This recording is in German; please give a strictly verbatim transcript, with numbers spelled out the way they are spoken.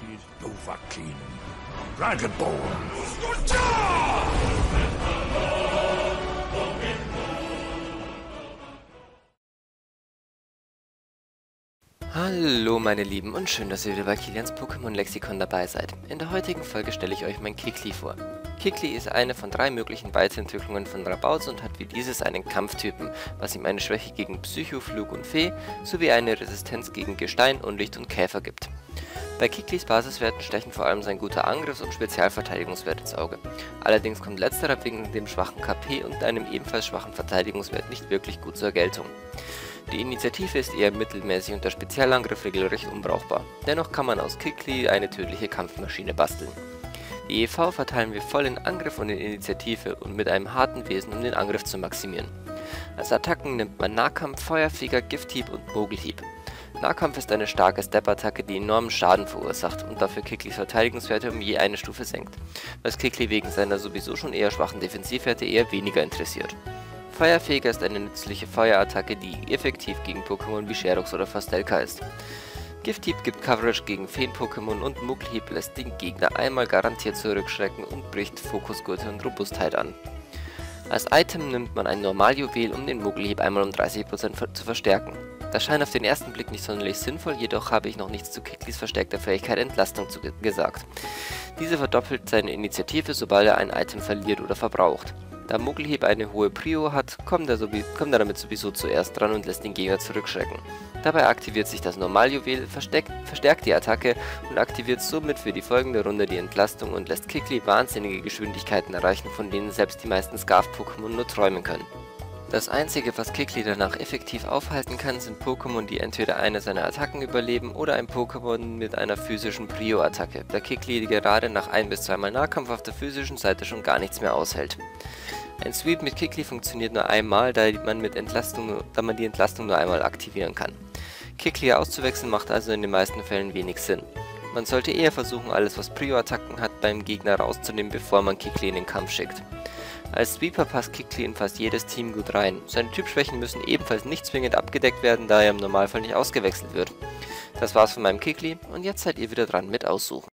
He's Dovahkiin, Dragonborn. Hallo meine Lieben und schön, dass ihr wieder bei Kilians Pokémon Lexikon dabei seid. In der heutigen Folge stelle ich euch mein Kicklee vor. Kicklee ist eine von drei möglichen Weiterentwicklungen von Rabauz und hat wie dieses einen Kampftypen, was ihm eine Schwäche gegen Psycho, Flug und Fee sowie eine Resistenz gegen Gestein, Unlicht und Käfer gibt. Bei Kicklees Basiswerten stechen vor allem sein guter Angriffs- und Spezialverteidigungswert ins Auge. Allerdings kommt letzterer wegen dem schwachen K P und einem ebenfalls schwachen Verteidigungswert nicht wirklich gut zur Geltung. Die Initiative ist eher mittelmäßig und der Spezialangriff regelrecht unbrauchbar. Dennoch kann man aus Kicklee eine tödliche Kampfmaschine basteln. Die E V verteilen wir voll in Angriff und in Initiative und mit einem harten Wesen, um den Angriff zu maximieren. Als Attacken nimmt man Nahkampf, Feuerfeger, Gifthieb und Mogelhieb. Nahkampf ist eine starke Step-Attacke, die enormen Schaden verursacht und dafür Kicklees Verteidigungswerte um je eine Stufe senkt, was Kicklee wegen seiner sowieso schon eher schwachen Defensivwerte eher weniger interessiert. Feuerfeger ist eine nützliche Feuerattacke, die effektiv gegen Pokémon wie Sherox oder Fastelka ist. Gifthieb gibt Coverage gegen Feen-Pokémon und Mogelhieb lässt den Gegner einmal garantiert zurückschrecken und bricht Fokusgurte und Robustheit an. Als Item nimmt man ein Normaljuwel, um den Mogelhieb einmal um dreißig Prozent zu verstärken. Das scheint auf den ersten Blick nicht sonderlich sinnvoll, jedoch habe ich noch nichts zu Kicklees verstärkter Fähigkeit Entlastung zu ge gesagt. Diese verdoppelt seine Initiative, sobald er ein Item verliert oder verbraucht. Da Mogelhieb eine hohe Prio hat, kommt er, kommt er damit sowieso zuerst dran und lässt den Gegner zurückschrecken. Dabei aktiviert sich das Normaljuwel, verstärkt die Attacke und aktiviert somit für die folgende Runde die Entlastung und lässt Kicklee wahnsinnige Geschwindigkeiten erreichen, von denen selbst die meisten Scarf-Pokémon nur träumen können. Das einzige, was Kicklee danach effektiv aufhalten kann, sind Pokémon, die entweder eine seiner Attacken überleben oder ein Pokémon mit einer physischen Prio-Attacke, da Kicklee gerade nach ein bis zweimal Nahkampf auf der physischen Seite schon gar nichts mehr aushält. Ein Sweep mit Kicklee funktioniert nur einmal, da man, mit Entlastung, da man die Entlastung nur einmal aktivieren kann. Kicklee auszuwechseln macht also in den meisten Fällen wenig Sinn. Man sollte eher versuchen, alles was Prio-Attacken hat, beim Gegner rauszunehmen, bevor man Kicklee in den Kampf schickt. Als Sweeper passt Kicklee in fast jedes Team gut rein. Seine Typschwächen müssen ebenfalls nicht zwingend abgedeckt werden, da er im Normalfall nicht ausgewechselt wird. Das war's von meinem Kicklee und jetzt seid ihr wieder dran mit Aussuchen.